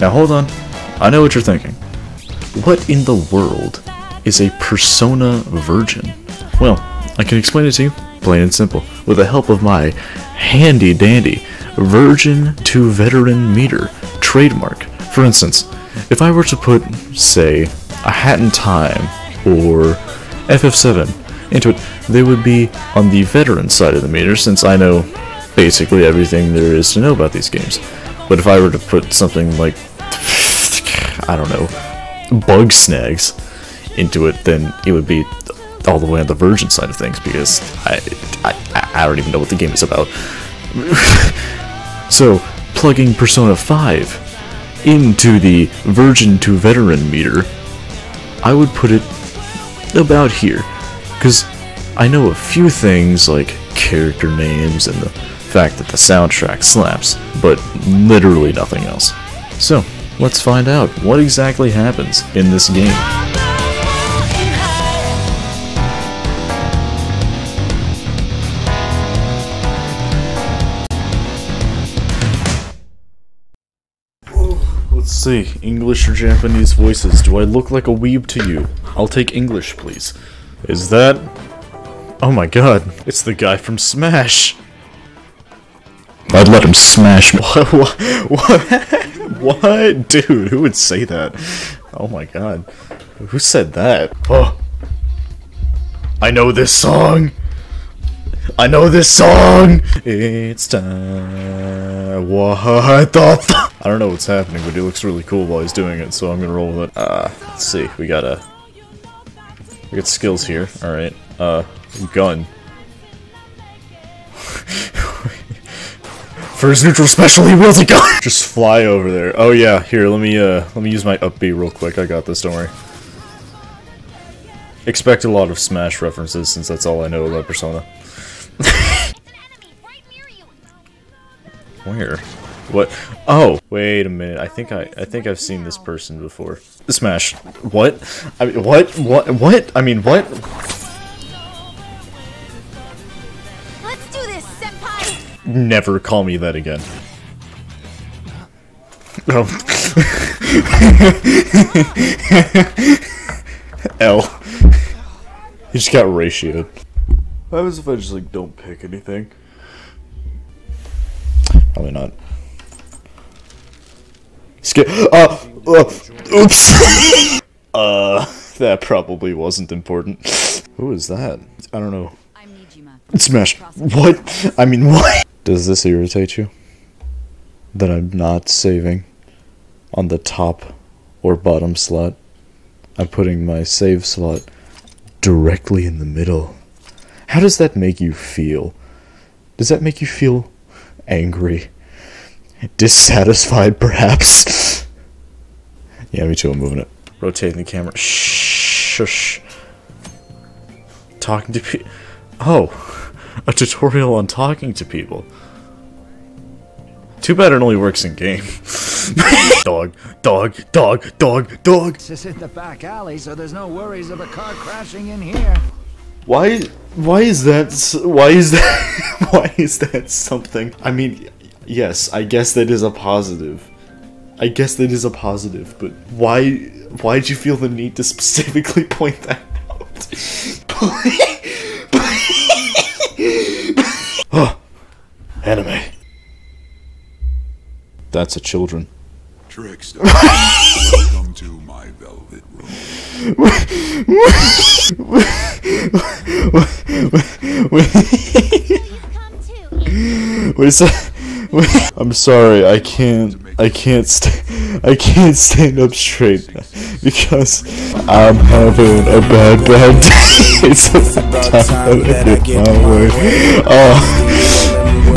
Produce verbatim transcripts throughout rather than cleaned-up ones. Now hold on, I know what you're thinking. What in the world is a Persona Virgin? Well, I can explain it to you, plain and simple, with the help of my handy-dandy Virgin to Veteran Meter trademark. For instance, if I were to put, say, a Hat in Time or F F seven into it, they would be on the veteran side of the meter, since I know basically everything there is to know about these games. But if I were to put something like, I don't know, Bug Snags into it, then it would be all the way on the Virgin side of things, because I, I, I don't even know what the game is about. So, plugging Persona five into the Virgin to Veteran meter, I would put it about here, because I know a few things like character names and the fact that the soundtrack slaps, but literally nothing else. So, let's find out what exactly happens in this game. Let's see, English or Japanese voices. Do I look like a weeb to you? I'll take English, please. Is that... Oh my god, it's the guy from Smash! I'd let him smash me. What? What? What? Dude, who would say that? Oh my god. Who said that? Oh. I know this song! I know this song! It's time... What the th- I don't know what's happening, but he looks really cool while he's doing it, so I'm gonna roll with it. Uh, let's see, we got a... We got skills here, alright. Uh, gun. For his neutral special, he wields a gun! Just fly over there. Oh yeah, here, let me, uh, let me use my up B real quick. I got this, don't worry. Expect a lot of Smash references, since that's all I know about Persona. Where? What? Oh! Wait a minute, I think I- I think I've seen this person before. Smash. What? I mean, what? What? What? I mean, what? Never call me that again. Oh. L. He just got ratioed. What happens if I just, like, don't pick anything? Probably not. Skip. Uh, uh, oops! uh, that probably wasn't important. Who is that? I don't know. Smash. What? I mean, what? Does this irritate you? That I'm not saving on the top or bottom slot. I'm putting my save slot directly in the middle. How does that make you feel? Does that make you feel angry? Dissatisfied, perhaps? Yeah, me too, I'm moving it. Rotating the camera. Shh. Talking to people. Oh, a tutorial on talking to people. Too bad it only works in game. Dog, dog, dog, dog, dog. Just hit the back alley, so there's no worries of a car crashing in here. Why? Why is that? Why is that? Why is that something? I mean, yes, I guess that is a positive. I guess that is a positive. But why? Why did you feel the need to specifically point that out? Oh, anime. That's a children. Trickster, welcome to my velvet room. Wait a sec. I'm sorry. I can't. I can't. St I can't stand up straight because I'm having a bad, bad day. It's a bad time that I get my way. Oh.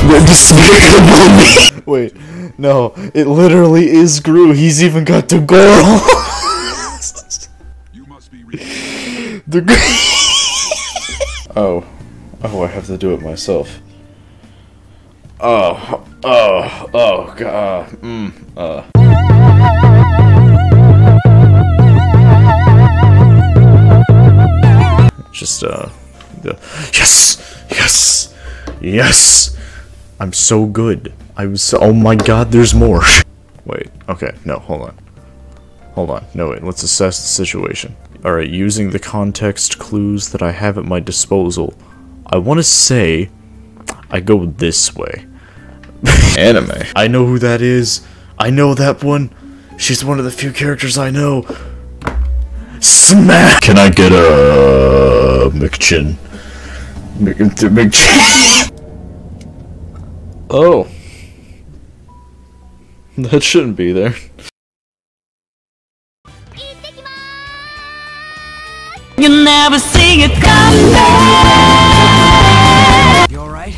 Despicable Me! Wait, no, it literally is Gru. He's even got the girl. You must be the girl. Oh, oh, I have to do it myself. Oh, oh, oh, god. Mm, uh. Just uh, the yes, yes, yes. I'm so good. I was- oh my god, there's more. Wait, okay, no, hold on. Hold on, no wait, let's assess the situation. Alright, using the context clues that I have at my disposal, I want to say I go this way. Anime. I know who that is. I know that one. She's one of the few characters I know. Smack! Can I get a McChin? McChin. Oh. That shouldn't be there. You never see it come back. You alright?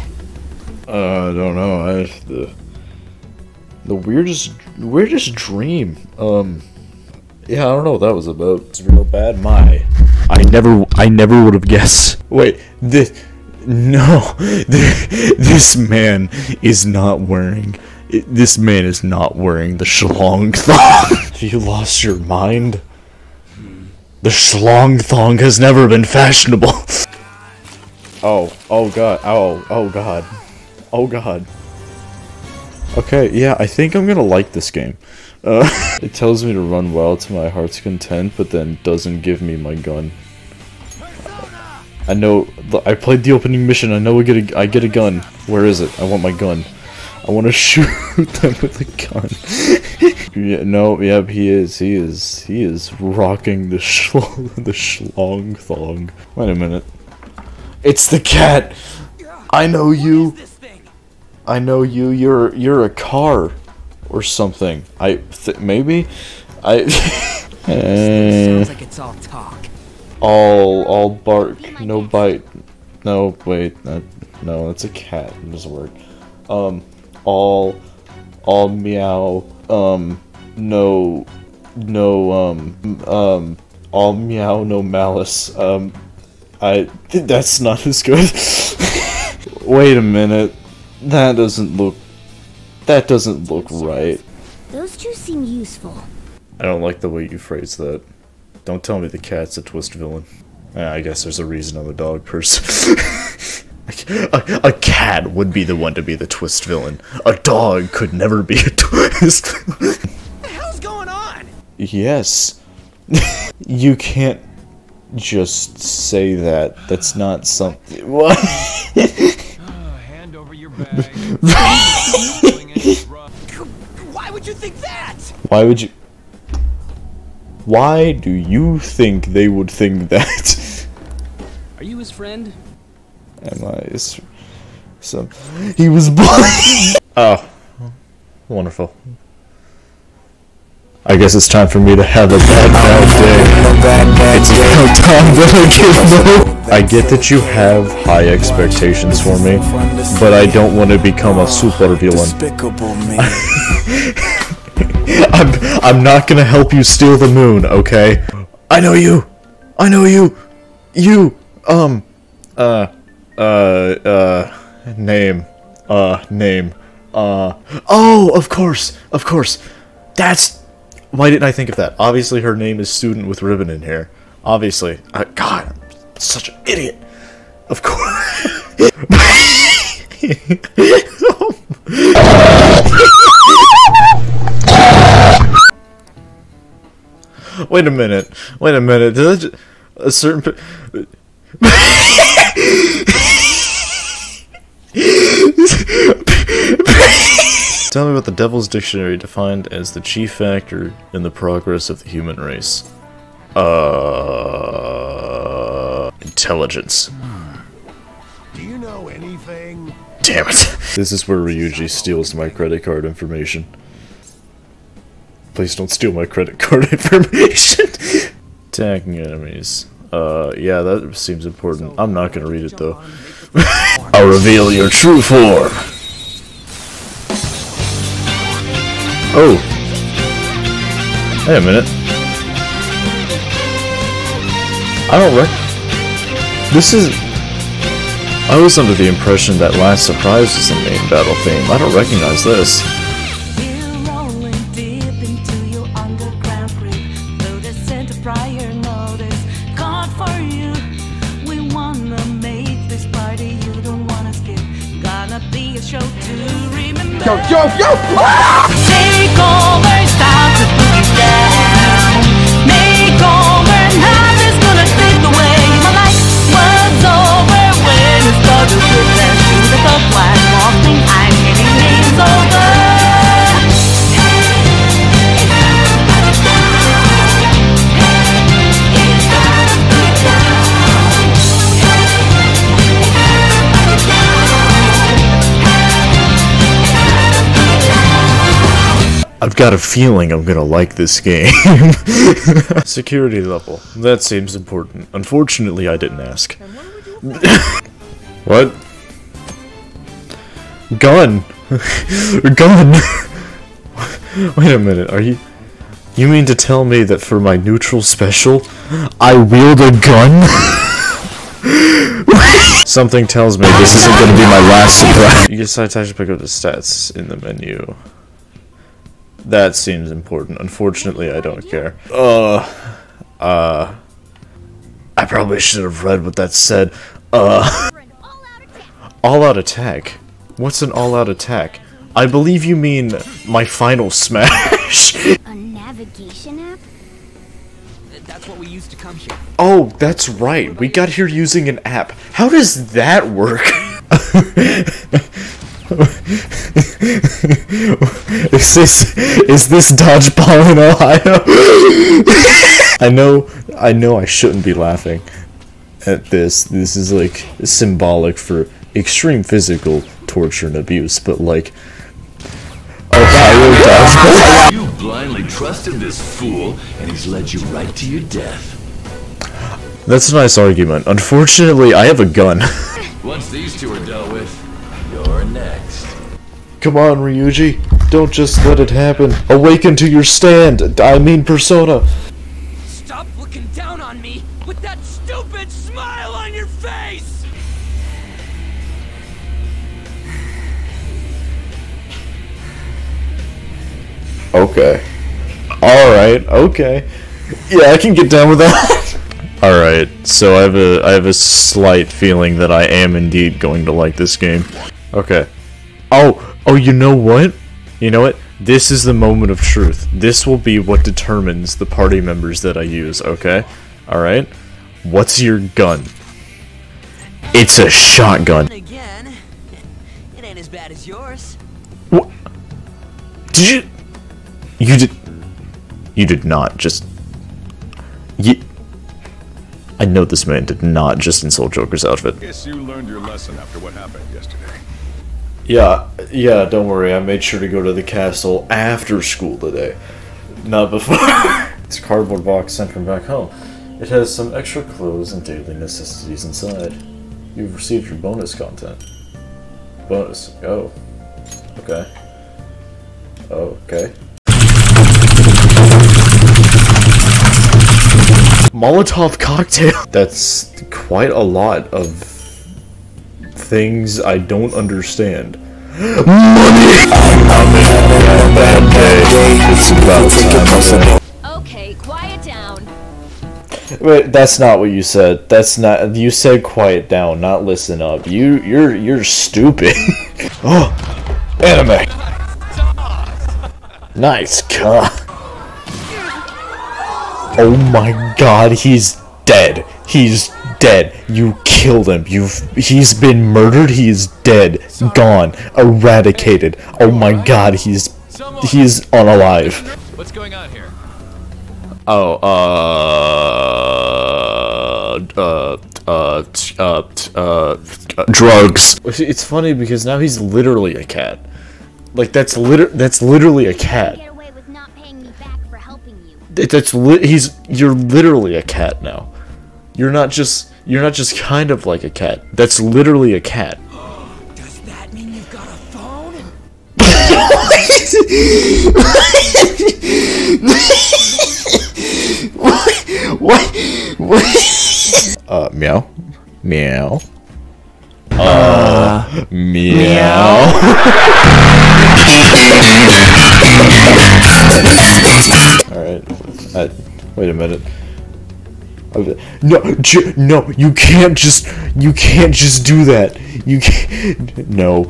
Uh, I don't know. I the the weirdest weirdest dream. Um, yeah, I don't know what that was about. It's real bad. My, I never I never would have guessed. Wait, this no, this, this man is not wearing. It, this man is not wearing the shlong thong. You lost your mind? The shlong thong has never been fashionable. Oh, oh god, oh, oh god. Oh god. Okay, yeah, I think I'm gonna like this game. Uh, it tells me to run well to my heart's content, but then doesn't give me my gun. Uh, I know, I played the opening mission, I know I get a, I get a gun. Where is it? I want my gun. I want to shoot them with a gun. Yeah, no, yep, he is, he is, he is rocking the shlong, the shlong thong. Wait a minute. It's the cat! I know you! I know you, you're, you're a car. Or something. I, th maybe? I... Sounds like it's all talk. All, all bark, no bite. No, wait, that, no, that's a cat, it doesn't work. Um... all all meow um no no um um all meow no malice um I that's not as good. Wait a minute, that doesn't look that doesn't look right. Those two seem useful. I don't like the way you phrase that. Don't tell me the cat's a twist villain. Ah, I guess there's a reason I'm a dog person. A, a cat would be the one to be the twist villain. A dog could never be a twist villain. What the hell's going on? Yes. You can't just say that. That's not something. What? Oh, hand over your bag. Why would you think that? Why would you... Why do you think they would think that? Are you his friend? Am I? So he was blind. Oh, wonderful! I guess it's time for me to have a bad, bad day. It's about time that I give up. I get that you have high expectations for me, but I don't want to become a super villain. I'm I'm not gonna help you steal the moon, okay? I know you. I know you. You. Um. Uh. Uh, uh, name, uh, name, uh, oh, of course, of course, that's, why didn't I think of that? Obviously her name is Student with Ribbon in here, obviously. I, God, I'm such an idiot, of course. Wait a minute, wait a minute, did I just, a certain, Tell me what the Devil's Dictionary defined as the chief factor in the progress of the human race. Uh, intelligence. Do you know anything? Damn it! This is where Ryuji steals my credit card information. Please don't steal my credit card information. Attacking enemies. Uh, yeah, that seems important. I'm not gonna read it though. I'll reveal your true form! Oh! Wait a minute. I don't rec- This is- I was under the impression that Last Surprise was the main battle theme. I don't recognize this. Yo, yo, yo! Ah! Take I've got a feeling I'm gonna like this game. Security level. That seems important. Unfortunately, I didn't ask. What? Gun! Gun! Wait a minute, are you... You mean to tell me that for my neutral special, I wield a gun? Something tells me this isn't gonna be my last surprise. You decide I should pick up the stats in the menu. That seems important. Unfortunately, I don't care. Uh, uh, I probably should have read what that said. Uh, all-out attack? What's an all-out attack? I believe you mean my final smash. A navigation app? That's what we used to come here. Oh, that's right. We got here using an app. How does that work? Is this is this dodgeball in Ohio? I know I know I shouldn't be laughing at this. This is like symbolic for extreme physical torture and abuse, but like Ohio dodgeball. You blindly trusted this fool and he's led you right to your death. That's a nice argument. Unfortunately, I have a gun. Once these two are dealt with, you're next. Come on, Ryuji. Don't just let it happen. Awaken to your stand. I mean Persona. Stop looking down on me with that stupid smile on your face! Okay. Alright, okay. Yeah, I can get down with that. Alright, so I have a I have a slight feeling that I am indeed going to like this game. Okay. Oh, oh, you know what? You know what? This is the moment of truth. This will be what determines the party members that I use, okay? Alright? What's your gun? It's a shotgun. Again, it ain't as bad as yours. What? Did you... You did... You did not just... You... I know this man did not just insult Joker's outfit. Guess you learned your lesson after what happened yesterday. Yeah, yeah, don't worry, I made sure to go to the castle after school today. Not before. It's a cardboard box sent from back home. It has some extra clothes and daily necessities inside. You've received your bonus content. Bonus. Oh. Okay. Okay. Molotov cocktail! That's quite a lot of... things I don't understand. Money! Okay, quiet down. Wait, that's not what you said. That's not- you said quiet down, not listen up. You- you're- you're stupid. Oh! Anime! Nice car. Oh my god, he's dead. He's dead. You killed him. You've he's been murdered. He is dead. Gone. Eradicated. Oh my god, he's he's unalive. What's going on here? Oh, uh uh uh uh uh drugs. It's funny because now he's literally a cat. Like that's liter that's literally a cat. That's li he's you're literally a cat now. You're not just you're not just kind of like a cat. That's literally a cat. Does that mean you've got a phone? What? What? What? Uh, meow, meow. Uh, meow. All right. Uh, wait a minute. No, j no, you can't just, you can't just do that. You can't, no,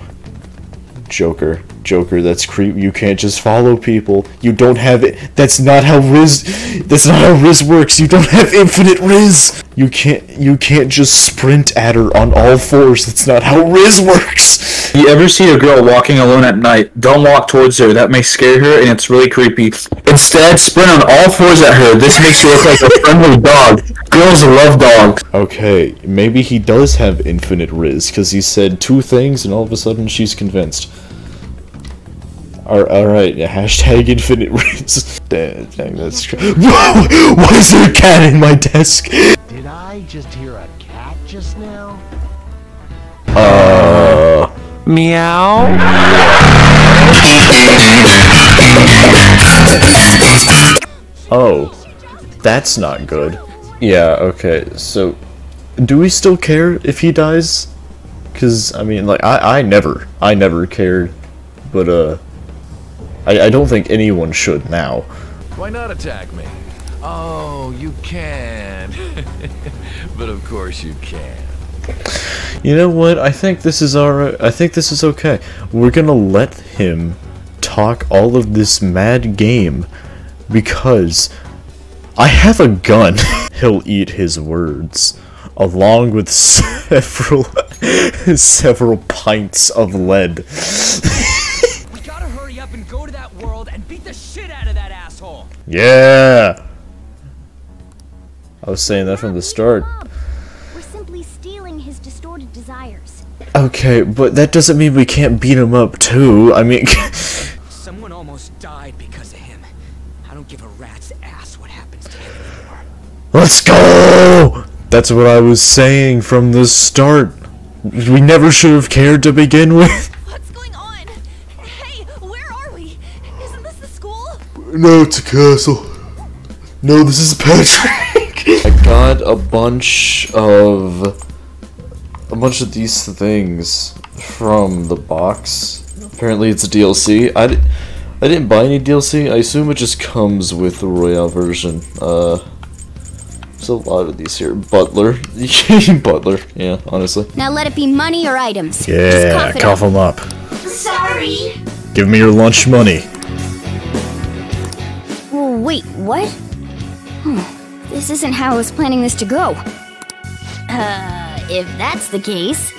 Joker. Joker, that's creep. You can't just follow people. You don't have it. That's not how Riz. That's not how Riz works. You don't have infinite Riz. You can't. You can't just sprint at her on all fours. That's not how Riz works. You ever see a girl walking alone at night? Don't walk towards her. That may scare her, and it's really creepy. Instead, sprint on all fours at her. This makes you look like a friendly dog. Girls love dogs. Okay, maybe he does have infinite Riz because he said two things, and all of a sudden she's convinced. Alright, hashtag infinite riz. Dang, dang, that's true. Whoa! Why is there a cat in my desk? Did I just hear a cat just now? Uh... Meow? Oh. That's not good. Yeah, okay, so... do we still care if he dies? Cause, I mean, like, I, I never, I never cared. But, uh... I, I don't think anyone should now. Why not attack me? Oh, you can. But of course you can. You know what? I think this is alright. I think this is okay. We're gonna let him talk all of this mad game because I have a gun. He'll eat his words along with several several pints of lead. Go to that world and beat the shit out of that asshole. Yeah. I was saying that from the start. We're simply stealing his distorted desires. Okay, but that doesn't mean we can't beat him up too. I mean, someone almost died because of him. I don't give a rat's ass what happens to him anymore. Let's go. That's what I was saying from the start. We never should have cared to begin with. No, it's a castle. No, this is Patrick. I got a bunch of a bunch of these things from the box. Apparently, it's a D L C. I di I didn't buy any D L C. I assume it just comes with the Royal version. Uh, there's a lot of these here. Butler, butler. Yeah, honestly. Now let it be money or items. Yeah, cough them up. Sorry. Give me your lunch money. Wait, what? Hmm, this isn't how I was planning this to go. Uh, if that's the case,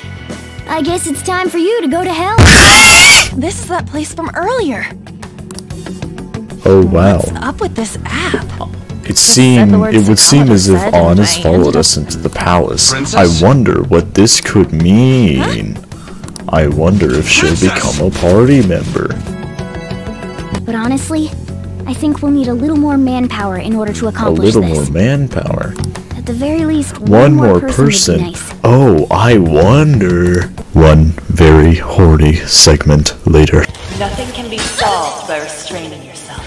I guess it's time for you to go to hell. This is that place from earlier. Oh wow. What's up with this app? It seemed it would seem as if Anna's followed us into the palace. Princess? I wonder what this could mean. Huh? I wonder if she'll Princess. become a party member. But honestly, I think we'll need a little more manpower in order to accomplish this. A little this. more manpower? At the very least, one, one more person. person. Nice. Oh, I wonder. One very horny segment later. Nothing can be solved by restraining yourself.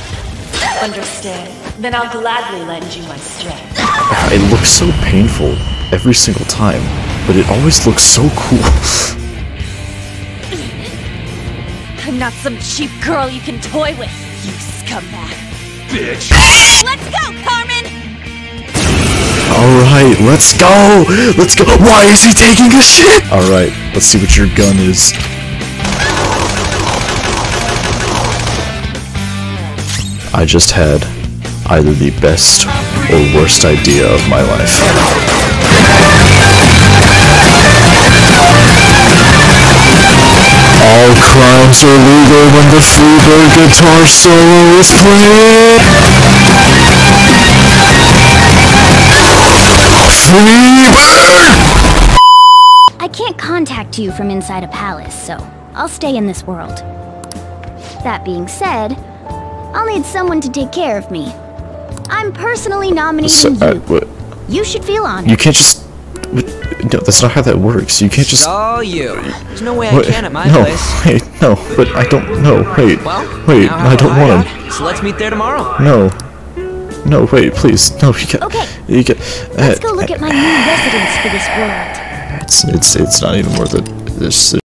Understand? Then I'll gladly lend you my strength. It looks so painful every single time, but it always looks so cool. I'm not some cheap girl you can toy with. You scumbag. Bitch. Let's go, Carmen! Alright, let's go! Let's go! Why is he taking a shit? Alright, let's see what your gun is. I just had either the best or worst idea of my life. All crimes are legal when the Freebird guitar solo is playing! Freebird! I can't contact you from inside a palace, so I'll stay in this world. That being said, I'll need someone to take care of me. I'm personally nominating so, uh, you. What? You should feel honored. You can't just... No, that's not how that works. You can't just. Oh, you. There's no way I can at my no, place. Wait, no, but I don't. No, wait. Well, wait, I don't want him. So let's meet there tomorrow. No. No, wait, please. No, you can't. Okay. You can't. Let's uh, go look at my new residence for this world. It's it's it's not even worth it. This.